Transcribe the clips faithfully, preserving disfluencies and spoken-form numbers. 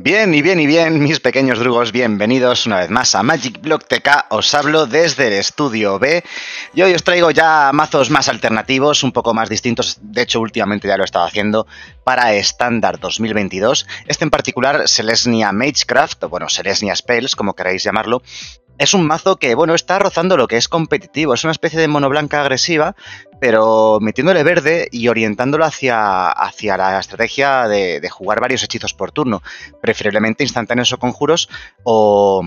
Bien y bien y bien, mis pequeños drugos, bienvenidos una vez más a Magic Block T K, os hablo desde el estudio B y hoy os traigo ya mazos más alternativos, un poco más distintos, de hecho últimamente ya lo he estado haciendo para estándar dos mil veintidós, este en particular Selesnya Magecraft, o bueno, Selesnya Spells, como queráis llamarlo. Es un mazo que, bueno, está rozando lo que es competitivo, es una especie de mono blanca agresiva, pero metiéndole verde y orientándolo hacia, hacia la estrategia de, de jugar varios hechizos por turno, preferiblemente instantáneos o conjuros o,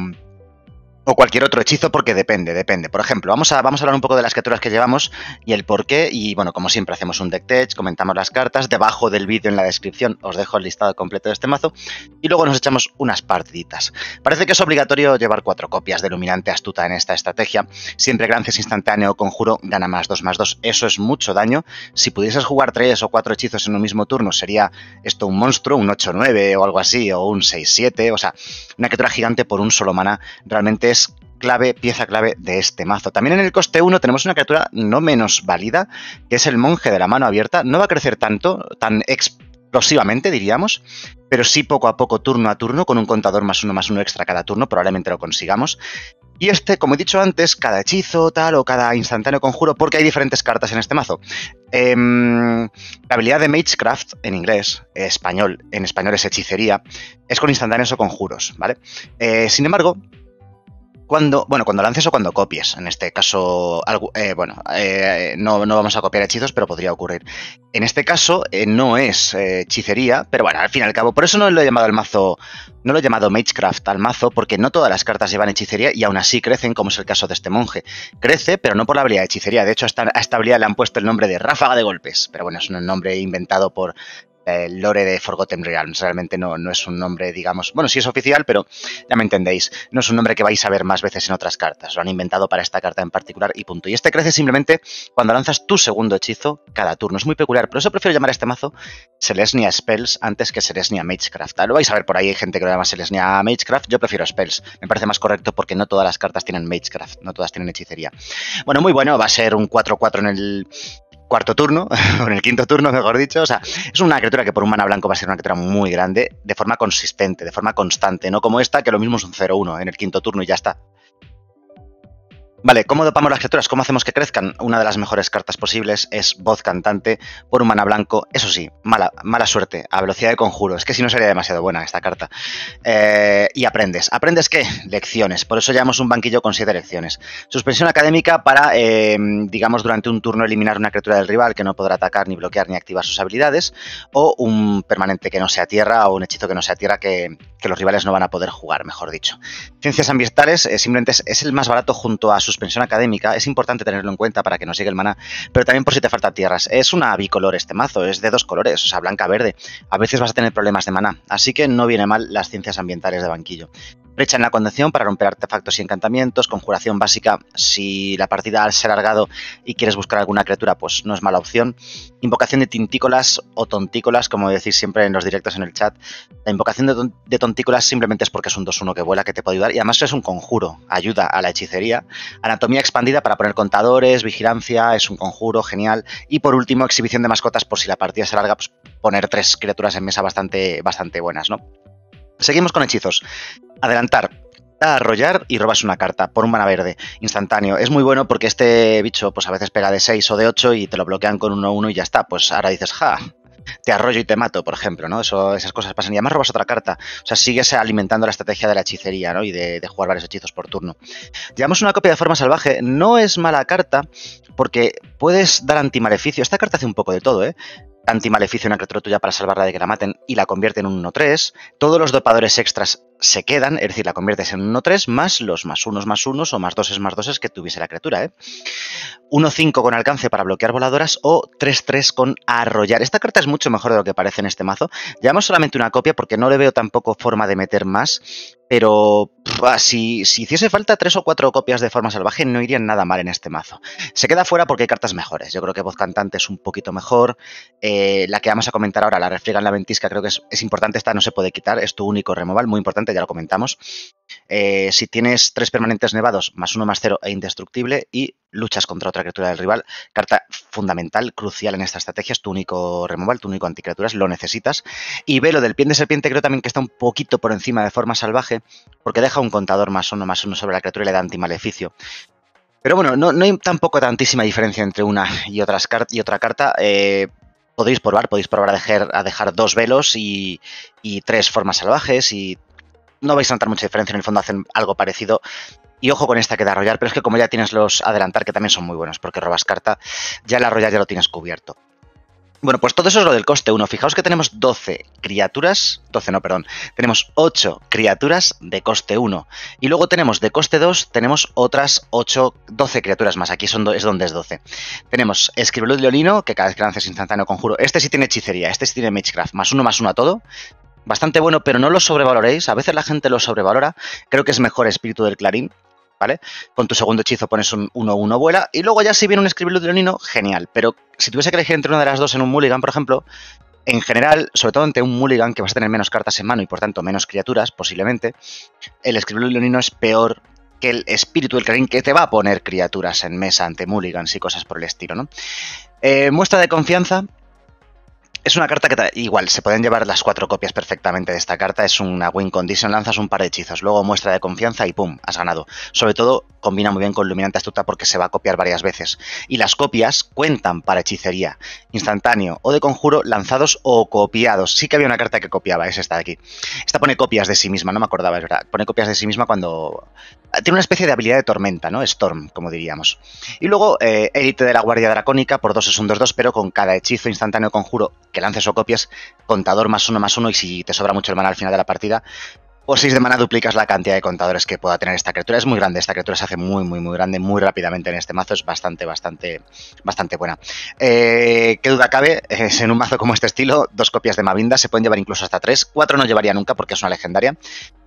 o cualquier otro hechizo, porque depende, depende. Por ejemplo, vamos a, vamos a hablar un poco de las criaturas que llevamos y el por qué, y bueno, como siempre hacemos un deck tech, comentamos las cartas, debajo del vídeo en la descripción os dejo el listado completo de este mazo, y luego nos echamos unas partiditas. Parece que es obligatorio llevar cuatro copias de Lumimante Astuta en esta estrategia, siempre que lances instantáneo o conjuro gana más dos más dos, eso es mucho daño. Si pudieses jugar tres o cuatro hechizos en un mismo turno sería esto un monstruo, un ocho nueve o algo así, o un seis siete, o sea, una criatura gigante por un solo maná, realmente es clave, pieza clave de este mazo. También en el coste uno tenemos una criatura no menos válida, que es el Monje de la Mano Abierta. No va a crecer tanto, tan explosivamente diríamos, pero sí poco a poco, turno a turno, con un contador más uno más uno extra cada turno, probablemente lo consigamos. Y este, como he dicho antes, cada hechizo tal o cada instantáneo conjuro, porque hay diferentes cartas en este mazo. Eh, la habilidad de Magecraft en inglés, español, en español es hechicería, es con instantáneos o conjuros, ¿vale? Eh, sin embargo, Cuando, bueno, cuando lances o cuando copies, en este caso, algo, eh, bueno, eh, no, no vamos a copiar hechizos, pero podría ocurrir. En este caso eh, no es eh, hechicería, pero bueno, al fin y al cabo, por eso no lo he llamado al mazo, no lo he llamado Magecraft al mazo, porque no todas las cartas llevan hechicería y aún así crecen, como es el caso de este monje. Crece, pero no por la habilidad de hechicería, de hecho a esta, a esta habilidad le han puesto el nombre de Ráfaga de Golpes, pero bueno, es un nombre inventado por el lore de Forgotten Realms, realmente no, no es un nombre, digamos, bueno, sí es oficial, pero ya me entendéis, no es un nombre que vais a ver más veces en otras cartas, lo han inventado para esta carta en particular y punto. Y este crece simplemente cuando lanzas tu segundo hechizo cada turno, es muy peculiar, por eso prefiero llamar a este mazo Selesnya Spells antes que Selesnya Magecraft. Lo vais a ver por ahí, hay gente que lo llama Selesnya Magecraft, yo prefiero Spells, me parece más correcto porque no todas las cartas tienen Magecraft, no todas tienen hechicería. Bueno, muy bueno, va a ser un cuatro cuatro en el cuarto turno, o en el quinto turno, mejor dicho. O sea, es una criatura que por un mana blanco va a ser una criatura muy grande, de forma consistente, de forma constante, no como esta, que lo mismo es un cero uno en el quinto turno y ya está. Vale, ¿cómo dopamos las criaturas? ¿Cómo hacemos que crezcan? Una de las mejores cartas posibles es Voz Cantante por un mana blanco. Eso sí, mala, mala suerte, a velocidad de conjuro. Es que si no sería demasiado buena esta carta. Eh, y aprendes. ¿Aprendes qué? Lecciones. Por eso llevamos un banquillo con siete lecciones. Suspensión académica para, eh, digamos, durante un turno eliminar una criatura del rival que no podrá atacar, ni bloquear, ni activar sus habilidades. O un permanente que no sea tierra o un hechizo que no sea tierra que, que los rivales no van a poder jugar, mejor dicho. Ciencias ambientales eh, simplemente es, es el más barato junto a sus Suspensión académica, es importante tenerlo en cuenta para que nos llegue el maná, pero también por si te faltan tierras. Es una bicolor este mazo, es de dos colores, o sea, blanca-verde. A veces vas a tener problemas de maná, así que no viene mal las ciencias ambientales de banquillo. Brecha en la Condición para romper artefactos y encantamientos, conjuración básica, si la partida se ha alargado y quieres buscar alguna criatura, pues no es mala opción. Invocación de Tintícolas o Tontícolas, como decís siempre en los directos en el chat. La invocación de, ton de Tontícolas simplemente es porque es un dos uno que vuela, que te puede ayudar, y además es un conjuro, ayuda a la hechicería. Anatomía Expandida para poner contadores, vigilancia, es un conjuro, genial. Y por último, Exhibición de Mascotas, por si la partida se alarga, pues poner tres criaturas en mesa bastante, bastante buenas, ¿no? Seguimos con hechizos. Adelantar. Da a arrollar y robas una carta por un mana verde instantáneo. Es muy bueno porque este bicho pues a veces pega de seis o de ocho y te lo bloquean con uno uno y ya está. Pues ahora dices, ja, te arrollo y te mato, por ejemplo, ¿no? Eso, esas cosas pasan. Y además robas otra carta. O sea, sigues alimentando la estrategia de la hechicería, ¿no? Y de, de jugar varios hechizos por turno. Llevamos una copia de Forma Salvaje. No es mala carta porque puedes dar antimaleficio. Esta carta hace un poco de todo, ¿eh? Antimaleficio a una criatura tuya para salvarla de que la maten y la convierte en un uno tres. Todos los dopadores extras se quedan, es decir, la conviertes en un uno tres más los más unos más unos o más doses más doses que tuviese la criatura, ¿eh? uno cinco con alcance para bloquear voladoras o tres tres con arrollar. Esta carta es mucho mejor de lo que parece en este mazo. Llevamos solamente una copia porque no le veo tampoco forma de meter más, pero pff, si, si hiciese falta tres o cuatro copias de Forma Salvaje no irían nada mal en este mazo. Se queda fuera porque hay cartas mejores. Yo creo que Voz Cantante es un poquito mejor. Eh, la que vamos a comentar ahora, la Refriega en la Ventisca, creo que es, es importante. Esta no se puede quitar, es tu único removal, muy importante, ya lo comentamos. Eh, si tienes tres permanentes nevados, más uno más cero e indestructible y luchas contra otra otra criatura del rival. Carta fundamental, crucial en esta estrategia. Es tu único removal, tu único anticriaturas, lo necesitas. Y Velo del Pie de Serpiente creo también que está un poquito por encima de Forma Salvaje, porque deja un contador más uno, más uno sobre la criatura y le da antimaleficio. Pero bueno, no, no hay tampoco tantísima diferencia entre una y, otras y otra carta. Eh, podéis probar, podéis probar a dejar, a dejar dos velos y, y tres Formas Salvajes y no vais a notar mucha diferencia. En el fondo hacen algo parecido. Y ojo con esta que de arrollar, pero es que como ya tienes los Adelantar, que también son muy buenos porque robas carta, ya el arrollar ya lo tienes cubierto. Bueno, pues todo eso es lo del coste uno. Fijaos que tenemos doce criaturas, doce no, perdón, tenemos ocho criaturas de coste uno. Y luego tenemos de coste dos, tenemos otras ocho, doce criaturas más. Aquí son do, es donde es doce. Tenemos Escriba Luz Leonino, que cada vez que lances instantáneo conjuro. Este sí tiene hechicería, este sí tiene Magecraft, más uno, más uno a todo. Bastante bueno, pero no lo sobrevaloréis. A veces la gente lo sobrevalora. Creo que es mejor Espíritu del Clarín. ¿Vale? Con tu segundo hechizo pones un uno uno vuela y luego ya si viene un Escriba Luz Leonino, genial. Pero si tuviese que elegir entre una de las dos en un mulligan, por ejemplo, en general, sobre todo ante un mulligan que vas a tener menos cartas en mano y por tanto menos criaturas, posiblemente, el Escriba Luz Leonino es peor que el Espíritu del Clarín, que te va a poner criaturas en mesa ante mulligans y cosas por el estilo, ¿no? Eh, Muestra de Confianza. Es una carta que igual, se pueden llevar las cuatro copias perfectamente de esta carta, es una win condition, lanzas un par de hechizos, luego Muestra de Confianza y pum, has ganado. Sobre todo combina muy bien con Lumimante Astuta porque se va a copiar varias veces. Y las copias cuentan para hechicería, instantáneo o de conjuro, lanzados o copiados. Sí que había una carta que copiaba, es esta de aquí. Esta pone copias de sí misma, no me acordaba, es verdad. Pone copias de sí misma cuando... Tiene una especie de habilidad de tormenta, ¿no? Storm, como diríamos. Y luego, eh, Élite de la Guardia Dracónica, por dos es un dos dos, pero con cada hechizo instantáneo o conjuro que lances o copias, contador más uno más uno, y si te sobra mucho el mana al final de la partida, por seis de mana duplicas la cantidad de contadores que pueda tener esta criatura. Es muy grande, esta criatura se hace muy, muy, muy grande, muy rápidamente en este mazo, es bastante, bastante, bastante buena. Eh, ¿Qué duda cabe? Es en un mazo como este estilo, dos copias de Mavinda, se pueden llevar incluso hasta tres, cuatro no llevaría nunca porque es una legendaria.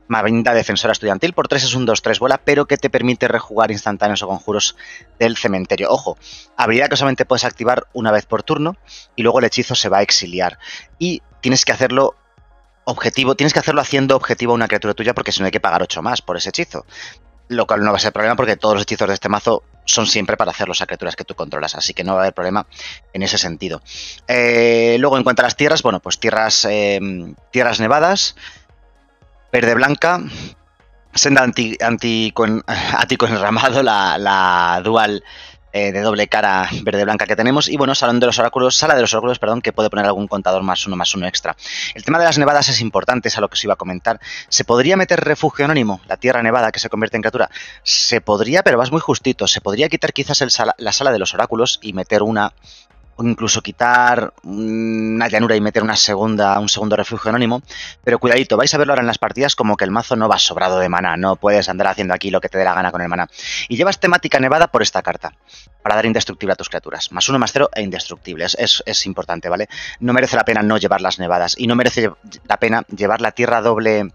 Mavinda, Defensora Estudiantil, por tres es un dos tres vuela, pero que te permite rejugar instantáneos o conjuros del cementerio. Ojo, habilidad que solamente puedes activar una vez por turno y luego el hechizo se va a exiliar. Y tienes que hacerlo objetivo, tienes que hacerlo haciendo objetivo a una criatura tuya porque si no hay que pagar ocho más por ese hechizo. Lo cual no va a ser problema porque todos los hechizos de este mazo son siempre para hacerlos a criaturas que tú controlas, así que no va a haber problema en ese sentido. Eh, luego, en cuanto a las tierras, bueno, pues tierras, eh, tierras nevadas... Verde blanca, senda anti, anti con, ático enramado, la, la dual eh, de doble cara verde blanca que tenemos. Y bueno, Salón de los Oráculos, sala de los oráculos, perdón, que puede poner algún contador más uno más uno extra. El tema de las nevadas es importante, es a lo que os iba a comentar. ¿Se podría meter Refugio Anónimo, la tierra nevada que se convierte en criatura? Se podría, pero vas muy justito. Se podría quitar quizás el sala, la sala de los oráculos y meter una... o incluso quitar una llanura y meter una segunda, un segundo refugio anónimo, pero cuidadito, vais a verlo ahora en las partidas como que el mazo no va sobrado de maná, no puedes andar haciendo aquí lo que te dé la gana con el maná. Y llevas temática nevada por esta carta, para dar indestructible a tus criaturas, más uno, más cero e indestructible, es, es, es importante, ¿vale? No merece la pena no llevar las nevadas y no merece la pena llevar la tierra doble...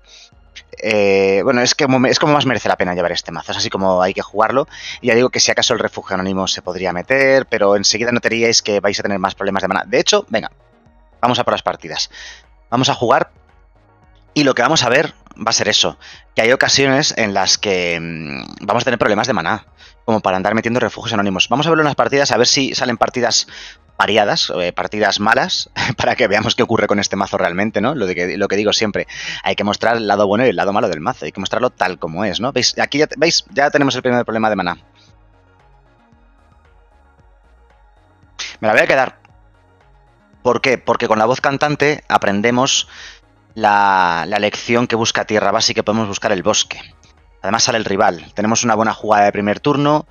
Eh, bueno, es que es como más merece la pena llevar este mazo, es así como hay que jugarlo. Y ya digo que si acaso el refugio anónimo se podría meter, pero enseguida notaríais que vais a tener más problemas de mana. De hecho, venga, vamos a por las partidas. Vamos a jugar y lo que vamos a ver va a ser eso, que hay ocasiones en las que mmm, vamos a tener problemas de maná, como para andar metiendo refugios anónimos. Vamos a verlo en las partidas, a ver si salen partidas... variadas, eh, partidas malas, para que veamos qué ocurre con este mazo realmente, ¿no? Lo, de que, lo que digo siempre, hay que mostrar el lado bueno y el lado malo del mazo, hay que mostrarlo tal como es, ¿no? ¿Veis? Aquí ya, ¿veis? Ya tenemos el primer problema de maná. Me la voy a quedar. ¿Por qué? Porque con la voz cantante aprendemos la, la lección que busca tierra base y que podemos buscar el bosque. Además sale el rival, tenemos una buena jugada de primer turno,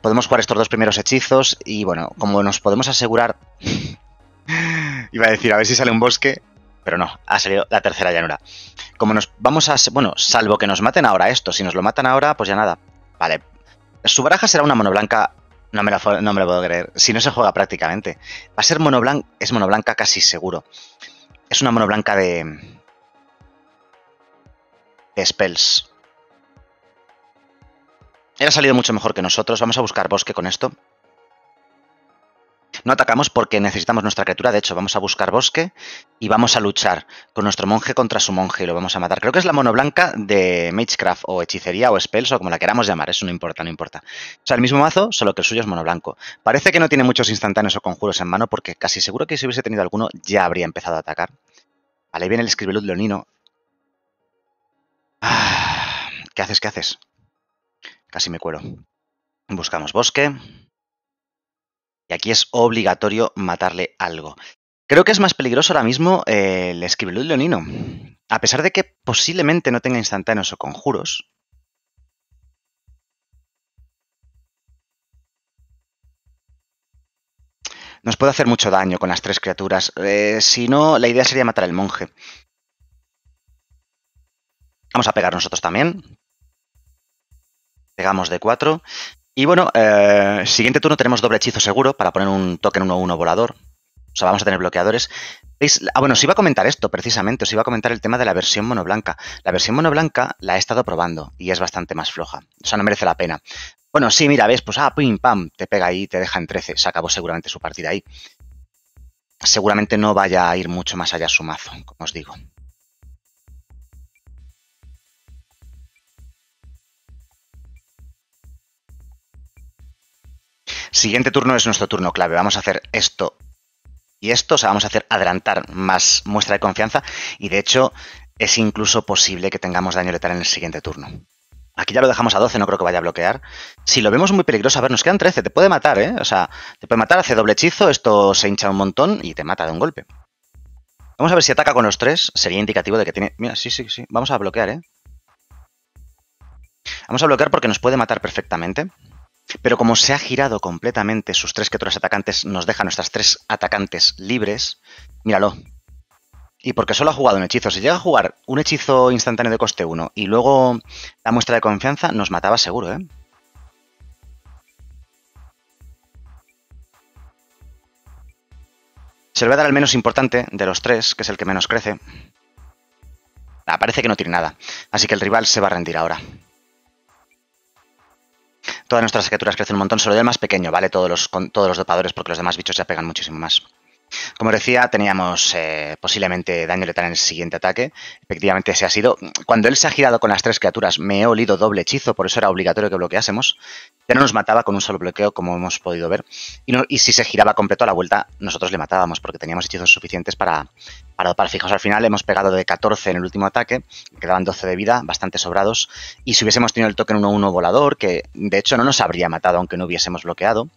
podemos jugar estos dos primeros hechizos y bueno, como nos podemos asegurar... Iba a decir, a ver si sale un bosque, pero no, ha salido la tercera llanura. Como nos vamos a... Bueno, salvo que nos maten ahora esto, si nos lo matan ahora, pues ya nada. Vale, su baraja será una mono blanca, no me, la, no me lo puedo creer, si no se juega prácticamente. Va a ser mono blanca, es mono blanca casi seguro. Es una mono blanca de... de spells. Él ha salido mucho mejor que nosotros. Vamos a buscar bosque con esto. No atacamos porque necesitamos nuestra criatura. De hecho, vamos a buscar bosque y vamos a luchar con nuestro monje contra su monje y lo vamos a matar. Creo que es la mono blanca de Magecraft, o hechicería, o spells, o como la queramos llamar. Eso no importa, no importa. O sea, el mismo mazo, solo que el suyo es mono blanco. Parece que no tiene muchos instantáneos o conjuros en mano, porque casi seguro que si hubiese tenido alguno ya habría empezado a atacar. Vale, ahí viene el Escriba Luz Leonino. Ah, ¿qué haces? ¿Qué haces? Casi me cuelo. Buscamos bosque. Y aquí es obligatorio matarle algo. Creo que es más peligroso ahora mismo eh, el Escriba Luz Leonino. A pesar de que posiblemente no tenga instantáneos o conjuros. Nos puede hacer mucho daño con las tres criaturas. Eh, si no, la idea sería matar al monje. Vamos a pegar nosotros también. Pegamos de cuatro. Y bueno, eh, siguiente turno tenemos doble hechizo seguro para poner un token uno uno volador. O sea, vamos a tener bloqueadores. ¿Veis? Ah, bueno, os iba a comentar esto precisamente. Os iba a comentar el tema de la versión monoblanca. La versión monoblanca la he estado probando y es bastante más floja. O sea, no merece la pena. Bueno, sí, mira, ves, pues ah, pim, pam, te pega ahí, te deja en trece. Se acabó seguramente su partida ahí. Seguramente no vaya a ir mucho más allá su mazo, como os digo. Siguiente turno es nuestro turno clave. Vamos a hacer esto y esto. O sea, vamos a hacer adelantar más muestra de confianza. Y de hecho, es incluso posible que tengamos daño letal en el siguiente turno. Aquí ya lo dejamos a doce, no creo que vaya a bloquear. Si lo vemos muy peligroso, a ver, nos quedan trece, te puede matar, ¿eh? O sea, te puede matar, hace doble hechizo, esto se hincha un montón y te mata de un golpe. Vamos a ver si ataca con los tres, sería indicativo de que tiene... Mira, sí, sí, sí, vamos a bloquear, ¿eh? Vamos a bloquear porque nos puede matar perfectamente. Pero como se ha girado completamente, sus tres criaturas atacantes nos deja nuestras tres atacantes libres. Míralo. Y porque solo ha jugado un hechizo. Si llega a jugar un hechizo instantáneo de coste uno y luego la muestra de confianza, nos mataba seguro, ¿eh? Se le va a dar al menos importante de los tres, que es el que menos crece. Ah, parece que no tiene nada. Así que el rival se va a rendir ahora. Todas nuestras criaturas crecen un montón, solo del más pequeño, ¿vale? Todos los, con, todos los dopadores, porque los demás bichos ya pegan muchísimo más. Como decía, teníamos eh, posiblemente daño letal en el siguiente ataque. Efectivamente, se ha sido. Cuando él se ha girado con las tres criaturas, me he olido doble hechizo, por eso era obligatorio que bloqueásemos. Ya no nos mataba con un solo bloqueo, como hemos podido ver. Y, no, y si se giraba completo a la vuelta, nosotros le matábamos, porque teníamos hechizos suficientes para, para dopar fijos. Al final hemos pegado de catorce en el último ataque, quedaban doce de vida, bastante sobrados. Y si hubiésemos tenido el token uno uno volador, que de hecho no nos habría matado aunque no hubiésemos bloqueado,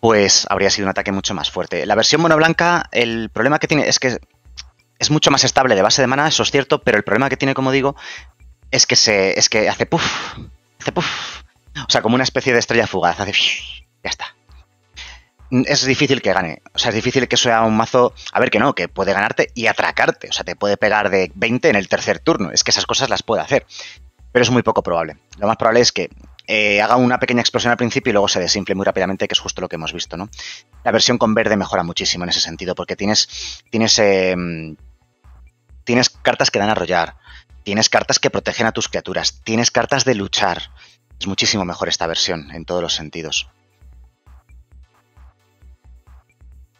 pues habría sido un ataque mucho más fuerte. La versión monoblanca, el problema que tiene es que es mucho más estable de base de mana, eso es cierto, pero el problema que tiene, como digo, es que se es que hace puff, hace puff. O sea, como una especie de estrella fugaz, hace ya está. Es difícil que gane, o sea, es difícil que sea un mazo, a ver que no, que puede ganarte y atracarte, o sea, te puede pegar de veinte en el tercer turno, es que esas cosas las puede hacer, pero es muy poco probable. Lo más probable es que Eh, haga una pequeña explosión al principio y luego se desinfle muy rápidamente, que es justo lo que hemos visto, ¿no? La versión con verde mejora muchísimo en ese sentido, porque tienes tienes, eh, tienes cartas que dan a arrollar, tienes cartas que protegen a tus criaturas, tienes cartas de luchar. Es muchísimo mejor esta versión en todos los sentidos.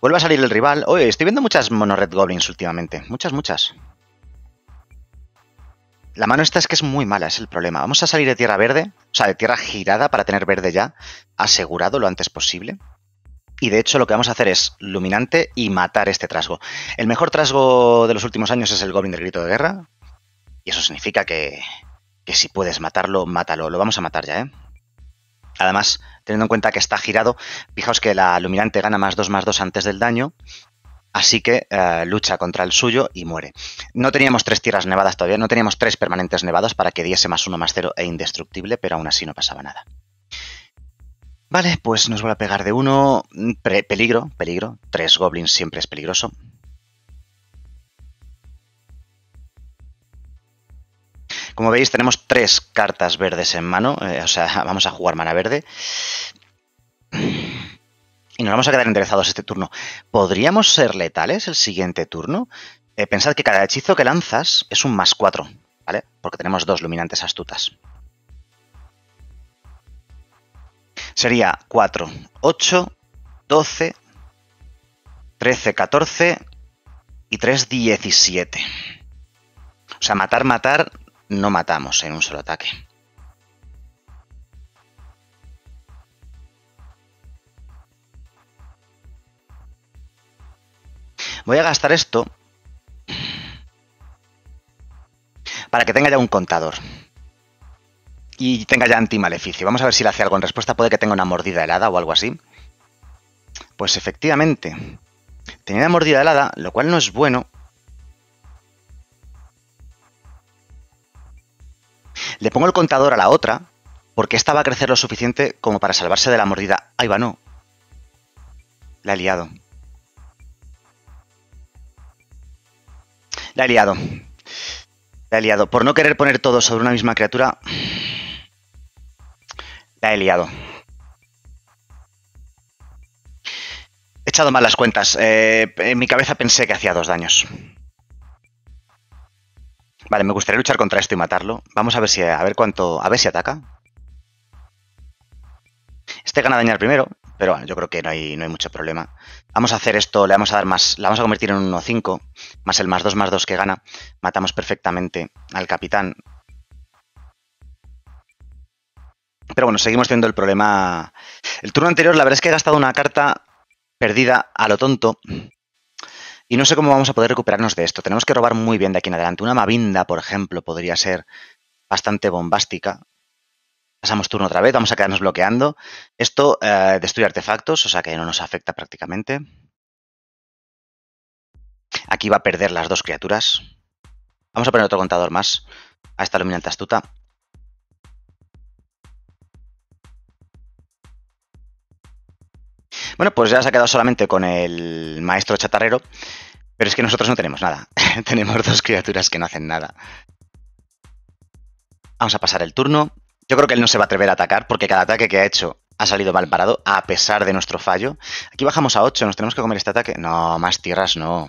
Vuelve a salir el rival. Oye, estoy viendo muchas mono red goblins últimamente, muchas, muchas. La mano esta es que es muy mala, es el problema. Vamos a salir de tierra verde, o sea, de tierra girada para tener verde ya asegurado lo antes posible. Y de hecho lo que vamos a hacer es luminante y matar este trasgo. El mejor trasgo de los últimos años es el Goblin del Grito de Guerra. Y eso significa que, que si puedes matarlo, mátalo. Lo vamos a matar ya, ¿eh? Además, teniendo en cuenta que está girado, fijaos que la luminante gana más dos, más dos antes del daño. Así que eh, lucha contra el suyo y muere. No teníamos tres tierras nevadas todavía, no teníamos tres permanentes nevados para que diese más uno, más cero e indestructible, pero aún así no pasaba nada. Vale, pues nos vuelve a pegar de uno. Pre peligro, peligro. Tres goblins siempre es peligroso. Como veis, tenemos tres cartas verdes en mano, eh, o sea, vamos a jugar mana verde. Y nos vamos a quedar enderezados este turno. ¿Podríamos ser letales el siguiente turno? Eh, pensad que cada hechizo que lanzas es un más cuatro, ¿vale? Porque tenemos dos luminantes astutas. Sería cuatro, ocho, doce, trece, catorce y tres, diecisiete. O sea, matar, matar, no matamos en un solo ataque. Voy a gastar esto para que tenga ya un contador y tenga ya antimaleficio. Vamos a ver si le hace algo en respuesta. Puede que tenga una mordida helada o algo así. Pues efectivamente, tenía una mordida helada, lo cual no es bueno. Le pongo el contador a la otra, porque esta va a crecer lo suficiente como para salvarse de la mordida. Ahí va, no. La he liado. La he liado. La he liado. Por no querer poner todo sobre una misma criatura, la he liado. He echado mal las cuentas. Eh, en mi cabeza pensé que hacía dos daños. Vale, me gustaría luchar contra esto y matarlo. Vamos a ver si a ver cuánto. A ver si ataca. Este gana dañar primero, pero bueno, yo creo que no hay, no hay mucho problema. Vamos a hacer esto, le vamos a dar más. La vamos a convertir en un uno cinco. Más el más dos más dos que gana. Matamos perfectamente al capitán. Pero bueno, seguimos teniendo el problema. El turno anterior, la verdad es que he gastado una carta perdida a lo tonto. Y no sé cómo vamos a poder recuperarnos de esto. Tenemos que robar muy bien de aquí en adelante. Una Mavinda, por ejemplo, podría ser bastante bombástica. Pasamos turno otra vez. Vamos a quedarnos bloqueando. Esto eh, destruye artefactos, o sea que no nos afecta prácticamente. Aquí va a perder las dos criaturas. Vamos a poner otro contador más a esta Lumimante Astuta. Bueno, pues ya se ha quedado solamente con el maestro chatarrero, pero es que nosotros no tenemos nada. Tenemos dos criaturas que no hacen nada. Vamos a pasar el turno. Yo creo que él no se va a atrever a atacar porque cada ataque que ha hecho ha salido mal parado, a pesar de nuestro fallo. Aquí bajamos a ocho, nos tenemos que comer este ataque. No, más tierras no.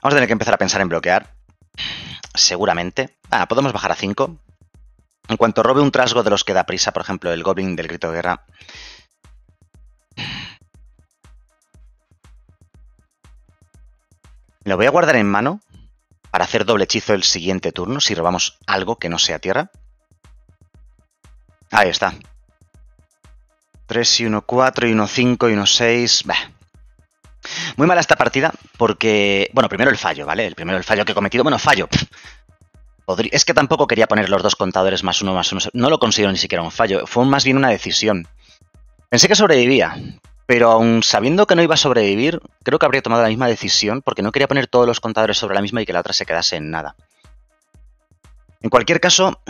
Vamos a tener que empezar a pensar en bloquear, seguramente. Ah, podemos bajar a cinco. En cuanto robe un trasgo de los que da prisa, por ejemplo, el Goblin del Grito de Guerra. Lo voy a guardar en mano para hacer doble hechizo el siguiente turno, si robamos algo que no sea tierra. Ahí está. tres y uno, cuatro y uno, cinco y uno, seis. Bah. Muy mala esta partida porque... Bueno, primero el fallo, ¿vale? El primero el fallo que he cometido. Bueno, fallo. Es que tampoco quería poner los dos contadores más uno, más uno. No lo considero ni siquiera un fallo. Fue más bien una decisión. Pensé que sobrevivía, pero aun sabiendo que no iba a sobrevivir, creo que habría tomado la misma decisión porque no quería poner todos los contadores sobre la misma y que la otra se quedase en nada. En cualquier caso,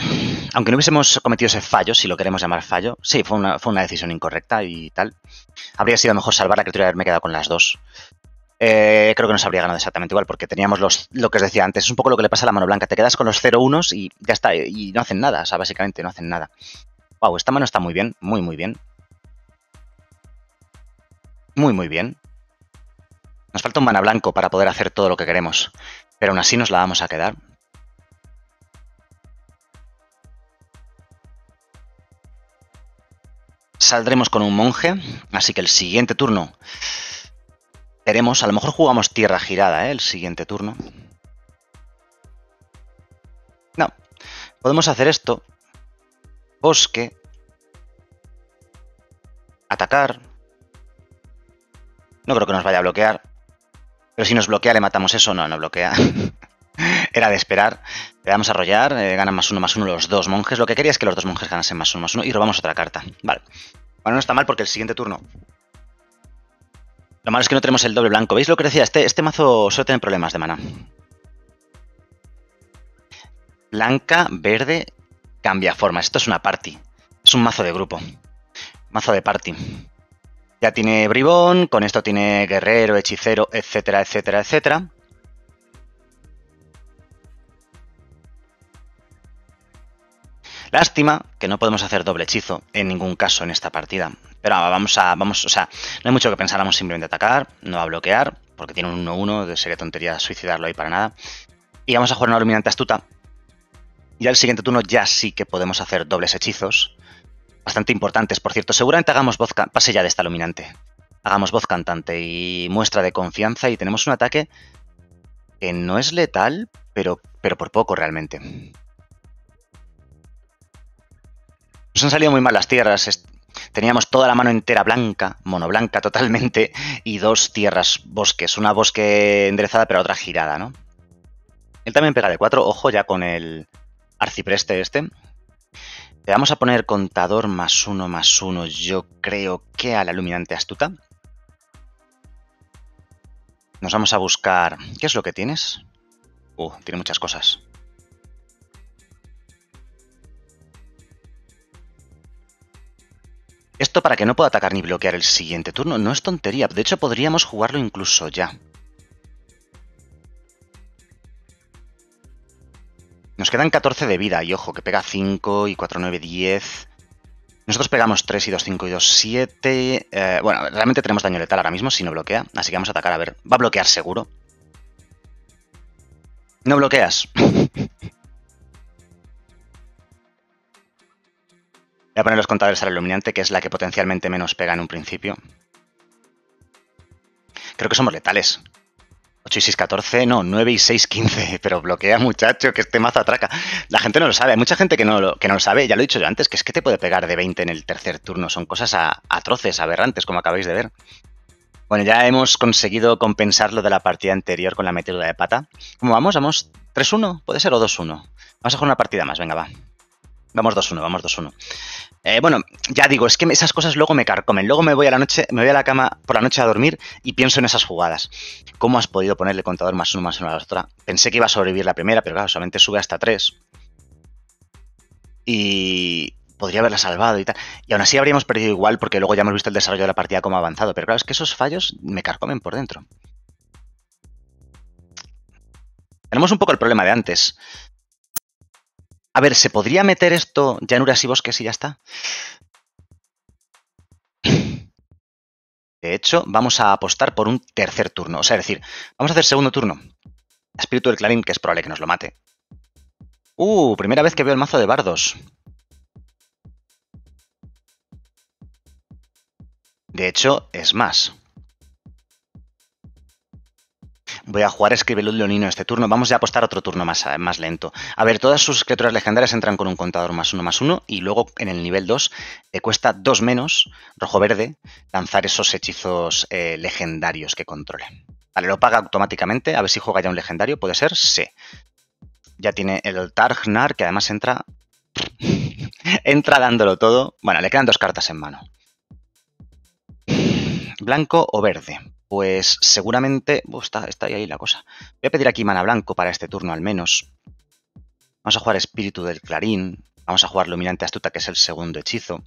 aunque no hubiésemos cometido ese fallo, si lo queremos llamar fallo, sí, fue una, fue una decisión incorrecta y tal. Habría sido mejor salvar la criatura y haberme quedado con las dos. Eh, creo que nos habría ganado exactamente igual porque teníamos los, lo que os decía antes, es un poco lo que le pasa a la mano blanca, te quedas con los cero unos y ya está, y no hacen nada, o sea, básicamente no hacen nada. Wow, esta mano está muy bien, muy muy bien. Muy muy bien. Nos falta un mana blanco para poder hacer todo lo que queremos, pero aún así nos la vamos a quedar. Saldremos con un monje, así que el siguiente turno... Veremos, a lo mejor jugamos tierra girada, ¿eh? El siguiente turno. No, podemos hacer esto. Bosque. Atacar. No creo que nos vaya a bloquear. Pero si nos bloquea le matamos eso. No, no bloquea. Era de esperar. Le damos a arrollar, eh, ganan más uno, más uno los dos monjes. Lo que quería es que los dos monjes ganasen más uno, más uno. Y robamos otra carta. Vale. Bueno, no está mal porque el siguiente turno... Lo malo es que no tenemos el doble blanco. ¿Veis lo que decía? Este, este mazo solo tiene problemas de maná. Blanca, verde, cambia formas. Esto es una party. Es un mazo de grupo. Mazo de party. Ya tiene bribón, con esto tiene guerrero, hechicero, etcétera, etcétera, etcétera. Lástima que no podemos hacer doble hechizo en ningún caso en esta partida. Pero vamos a... vamos, o sea, no hay mucho que pensar, vamos simplemente a atacar, no va a bloquear, porque tiene un uno uno, sería tontería suicidarlo ahí para nada. Y vamos a jugar una Lumimante Astuta. Y al siguiente turno ya sí que podemos hacer dobles hechizos. bastante importantes, por cierto. Seguramente hagamos voz cantante. Pase ya de esta Luminante. Hagamos voz cantante y muestra de confianza. Y tenemos un ataque que no es letal, pero, pero por poco realmente. Nos han salido muy mal las tierras. Teníamos toda la mano entera blanca, monoblanca totalmente, y dos tierras bosques. Una bosque enderezada, pero otra girada, ¿no? Él también pega de cuatro. Ojo ya con el arcipreste este. Le vamos a poner contador más uno, más uno, yo creo que a la Luminante Astuta. Nos vamos a buscar... ¿Qué es lo que tienes? Uh, tiene muchas cosas. Esto para que no pueda atacar ni bloquear el siguiente turno. No es tontería. De hecho, podríamos jugarlo incluso ya. Nos quedan catorce de vida. Y ojo, que pega cinco y cuatro, nueve, diez. Nosotros pegamos tres y dos, cinco y dos, siete. Eh, bueno, realmente tenemos daño letal ahora mismo si no bloquea. Así que vamos a atacar. A ver, va a bloquear seguro. No bloqueas. Voy a poner los contadores a la Luminante, que es la que potencialmente menos pega en un principio. Creo que somos letales. ocho y seis, catorce. No, nueve y seis, quince. Pero bloquea, muchacho, que este mazo atraca. La gente no lo sabe. Hay mucha gente que no lo, que no lo sabe. Ya lo he dicho yo antes, que es que te puede pegar de veinte en el tercer turno. Son cosas a, atroces, aberrantes, como acabáis de ver. Bueno, ya hemos conseguido compensar lo de la partida anterior con la metedura de pata. ¿Cómo vamos? ¿Vamos tres uno? ¿Puede ser? ¿O dos uno? Vamos a jugar una partida más. Venga, va. Vamos dos uno, vamos dos uno. Eh, bueno, ya digo, es que esas cosas luego me carcomen. Luego me voy a la noche, me voy a la cama por la noche a dormir y pienso en esas jugadas. ¿Cómo has podido ponerle contador más uno, más uno a la otra? Pensé que iba a sobrevivir la primera, pero claro, solamente sube hasta tres. Y podría haberla salvado y tal. Y aún así habríamos perdido igual porque luego ya hemos visto el desarrollo de la partida como ha avanzado. Pero claro, es que esos fallos me carcomen por dentro. Tenemos un poco el problema de antes. A ver, ¿se podría meter esto llanuras y bosques y ya está? De hecho, vamos a apostar por un tercer turno. O sea, es decir, vamos a hacer segundo turno. Espíritu del Clarín, que es probable que nos lo mate. Uh, primera vez que veo el mazo de bardos. De hecho, es más. Voy a jugar Escriba Luz Leonino este turno. Vamos ya a apostar otro turno más, más lento. A ver, todas sus criaturas legendarias entran con un contador más uno, más uno. Y luego en el nivel dos le cuesta dos menos, rojo-verde, lanzar esos hechizos eh, legendarios que controle. Vale, lo paga automáticamente. A ver si juega ya un legendario. ¿Puede ser? Sí. Ya tiene el Targnar, que además entra... entra dándolo todo. Bueno, le quedan dos cartas en mano. Blanco o verde. Pues seguramente... Uh, está, está ahí la cosa. Voy a pedir aquí mana blanco para este turno al menos. Vamos a jugar Espíritu del Clarín. Vamos a jugar Luminante Astuta, que es el segundo hechizo.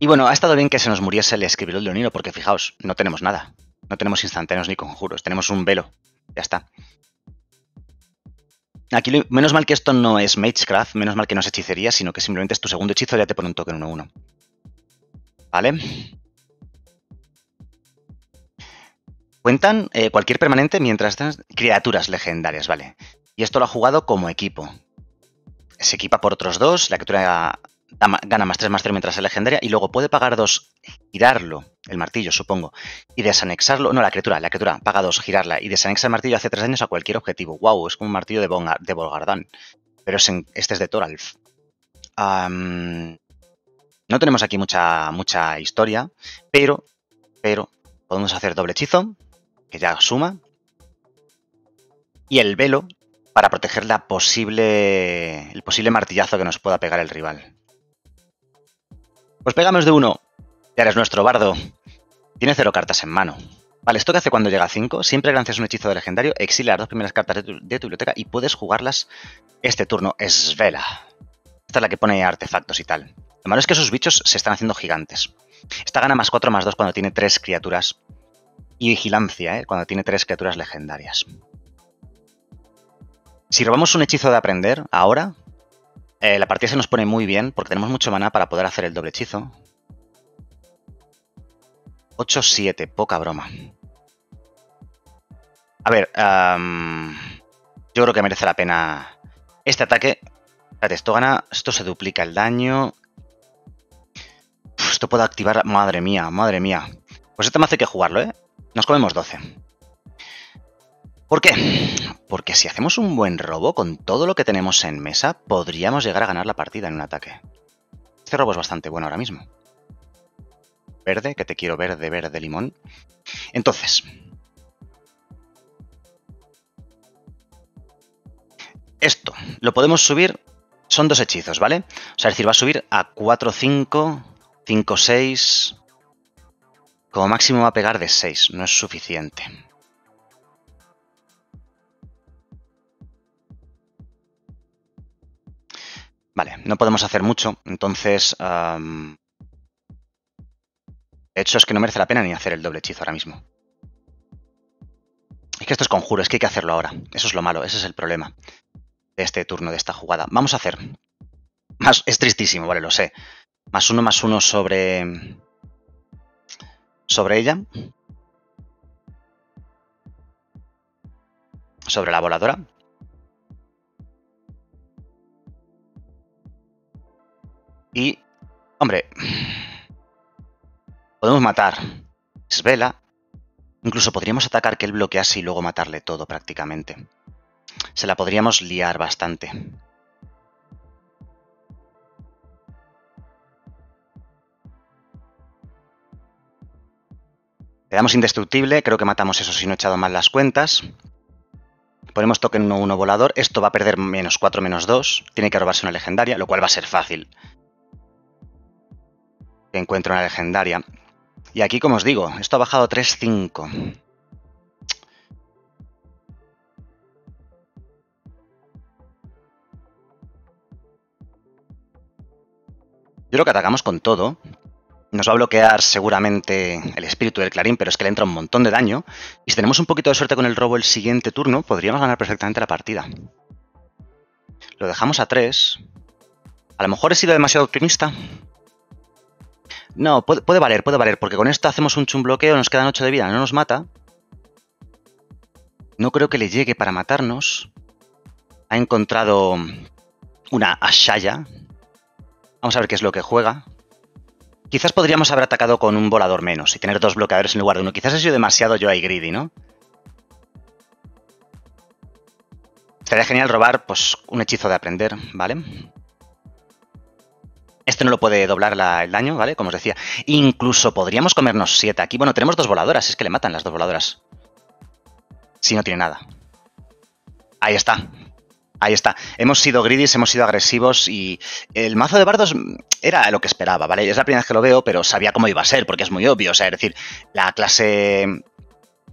Y bueno, ha estado bien que se nos muriese el Escriba Luz Leonino, porque fijaos, no tenemos nada. No tenemos instantáneos ni conjuros. Tenemos un velo. Ya está. Aquí lo... Menos mal que esto no es Magecraft. Menos mal que no es hechicería, sino que simplemente es tu segundo hechizo y ya te pone un token uno uno. ¿Vale? Cuentan eh, cualquier permanente mientras están criaturas legendarias, ¿vale? Y esto lo ha jugado como equipo. Se equipa por otros dos, la criatura gana más tres, más tres mientras es legendaria, y luego puede pagar dos, girarlo, el martillo, supongo, y desanexarlo. No, la criatura, la criatura, paga dos, girarla, y desanexa el martillo hace tres daños a cualquier objetivo. ¡Wow! Es como un martillo de, Bonga, de Bolgardán. Pero es en, este es de Thoralf. Um, no tenemos aquí mucha, mucha historia, pero, pero podemos hacer doble hechizo, que ya suma, y el velo para proteger la posible, el posible martillazo que nos pueda pegar el rival. Pues pegamos de uno. Ya eres nuestro bardo. Tiene cero cartas en mano. Vale, ¿esto que hace cuando llega a cinco? Siempre lanzas un hechizo de legendario, exilia las dos primeras cartas de tu, de tu biblioteca y puedes jugarlas este turno. Es vela. Esta es la que pone artefactos y tal. Lo malo es que esos bichos se están haciendo gigantes. Esta gana más cuatro, más dos cuando tiene tres criaturas. Y vigilancia, ¿eh? Cuando tiene tres criaturas legendarias. Si robamos un hechizo de aprender ahora, eh, la partida se nos pone muy bien porque tenemos mucho maná para poder hacer el doble hechizo. ocho siete, poca broma. A ver, um, yo creo que merece la pena este ataque. Espérate, esto gana, esto se duplica el daño. Uf, esto puedo activar, madre mía, madre mía. Pues este mazo hay que jugarlo, ¿eh? Nos comemos doce. ¿Por qué? Porque si hacemos un buen robo con todo lo que tenemos en mesa, podríamos llegar a ganar la partida en un ataque. Este robo es bastante bueno ahora mismo. Verde, que te quiero verde, verde, limón. Entonces, esto lo podemos subir, son dos hechizos, ¿vale? O sea, es decir, va a subir a cuatro, cinco, cinco, seis... Como máximo va a pegar de seis, no es suficiente. Vale, no podemos hacer mucho, entonces... Um, de hecho, es que no merece la pena ni hacer el doble hechizo ahora mismo. Es que esto es conjuro, es que hay que hacerlo ahora. Eso es lo malo, ese es el problema de este turno, de esta jugada. Vamos a hacer... Más, es tristísimo, vale, lo sé. Más uno, más uno sobre... sobre ella, sobre la voladora, y hombre, podemos matar Svela, incluso podríamos atacar que él bloquease y luego matarle todo prácticamente, se la podríamos liar bastante. Le damos indestructible, creo que matamos eso si no he echado mal las cuentas. Ponemos token uno uno volador, esto va a perder menos cuatro, menos dos. Tiene que robarse una legendaria, lo cual va a ser fácil. Encuentro una legendaria. Y aquí, como os digo, esto ha bajado tres cinco. Yo creo que atacamos con todo. Nos va a bloquear seguramente el espíritu del clarín, pero es que le entra un montón de daño. Y si tenemos un poquito de suerte con el robo el siguiente turno, podríamos ganar perfectamente la partida. Lo dejamos a tres. A lo mejor he sido demasiado optimista. No, puede, puede valer, puede valer, porque con esto hacemos un chumbloqueo, nos quedan ocho de vida, no nos mata. No creo que le llegue para matarnos. Ha encontrado una Ashaya. Vamos a ver qué es lo que juega. Quizás podríamos haber atacado con un volador menos y tener dos bloqueadores en lugar de uno. Quizás he sido demasiado yo ahí greedy, ¿no? Estaría genial robar, pues, un hechizo de aprender, ¿vale? Este no lo puede doblar la, el daño, ¿vale? Como os decía. Incluso podríamos comernos siete aquí. Bueno, tenemos dos voladoras. Es que le matan las dos voladoras. Si no tiene nada. Ahí está. Ahí está. Hemos sido greedies, hemos sido agresivos y el mazo de bardos era lo que esperaba, ¿vale? Es la primera vez que lo veo, pero sabía cómo iba a ser, porque es muy obvio. O sea, es decir, la clase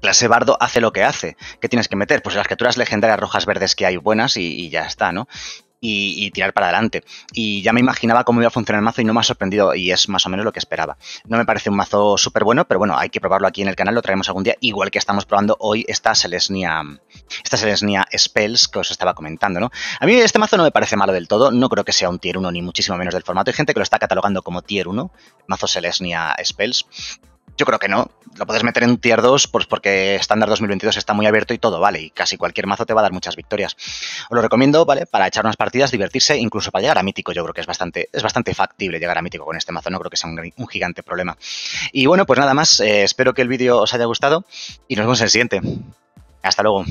clase bardo hace lo que hace. ¿Qué tienes que meter? Pues las criaturas legendarias rojas verdes que hay buenas y, y ya está, ¿no? Y, y tirar para adelante. Y ya me imaginaba cómo iba a funcionar el mazo y no me ha sorprendido y es más o menos lo que esperaba. No me parece un mazo súper bueno, pero bueno, hay que probarlo aquí en el canal, lo traemos algún día, igual que estamos probando hoy esta Selesnya, esta Selesnya Spells que os estaba comentando, ¿no? A mí este mazo no me parece malo del todo, no creo que sea un tier uno ni muchísimo menos del formato. Hay gente que lo está catalogando como tier uno, mazo Selesnya Spells. Yo creo que no, lo puedes meter en un tier dos pues porque estándar dos mil veintidós está muy abierto y todo, ¿vale? Y casi cualquier mazo te va a dar muchas victorias. Os lo recomiendo, ¿vale? Para echar unas partidas, divertirse, incluso para llegar a mítico. Yo creo que es bastante, es bastante factible llegar a mítico con este mazo, no creo que sea un, un gigante problema. Y bueno, pues nada más, eh, espero que el vídeo os haya gustado y nos vemos en el siguiente. Hasta luego.